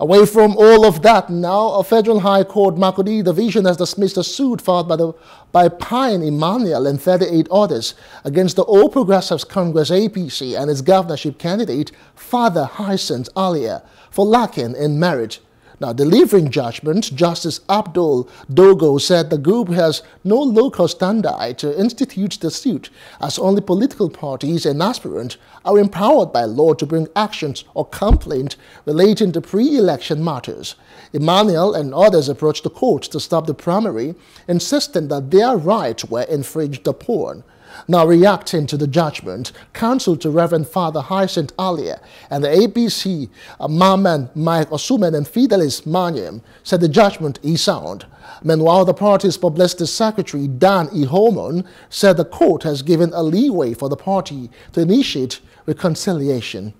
Away from all of that, now a Federal High Court Makurdi Division has dismissed a suit filed by Pine Emmanuel and 38 others against the All Progressives Congress APC and its governorship candidate Father Hyacinth Alia for lacking in merit. Now, delivering judgment, Justice Abdul Dogo said the group has no locus standi to institute the suit, as only political parties and aspirants are empowered by law to bring actions or complaints relating to pre-election matters. Emmanuel and others approached the court to stop the primary, insisting that their rights were infringed upon. Now, reacting to the judgment, counsel to Reverend Father Hyacinth Alia and the APC Mamman Mike Osuman and Fidelis Manyam said the judgment is sound. Meanwhile, the party's publicity secretary Dan E. Holman said the court has given a leeway for the party to initiate reconciliation.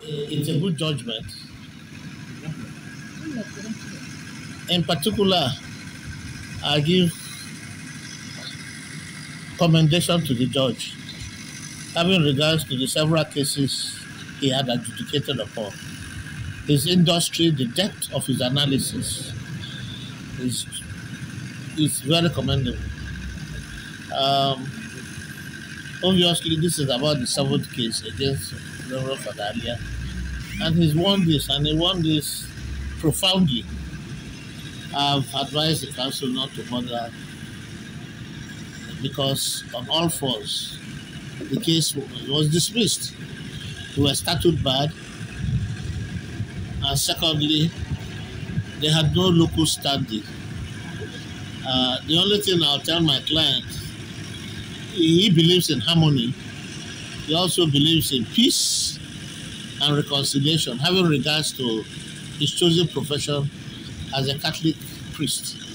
It's a good judgment. In particular, I give commendation to the judge, having regards to the several cases he had adjudicated upon. His industry, the depth of his analysis is very commendable. Obviously, this is about the seventh case against Reverend Father Alia, and he's won this, and he won this profoundly. I've advised the council not to bother, because on all fours, the case was dismissed. They were started bad, and secondly, they had no local standing. The only thing I'll tell my client, he believes in harmony. He also believes in peace and reconciliation, having regards to his chosen profession as a Catholic priest.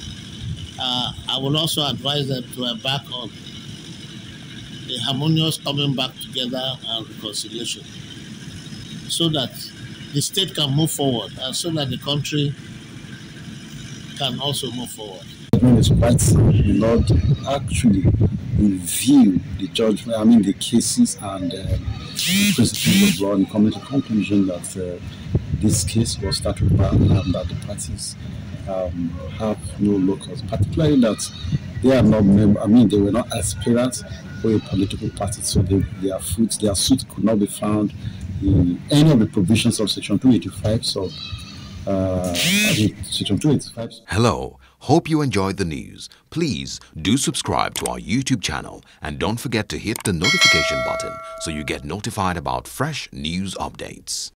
I will also advise them to embark on a harmonious coming back together and reconciliation, so that the state can move forward and so that the country can also move forward. It's quite the Lord actually review the judgment, I mean the cases, and the principles of law, and come to the conclusion that this case was started by and that the parties have no locus, particularly that they are not members. I mean, they were not aspirants for a political party, so their suit could not be found in any of the provisions of Section 285. So, Section 285. Hello, hope you enjoyed the news. Please do subscribe to our YouTube channel and don't forget to hit the notification button so you get notified about fresh news updates.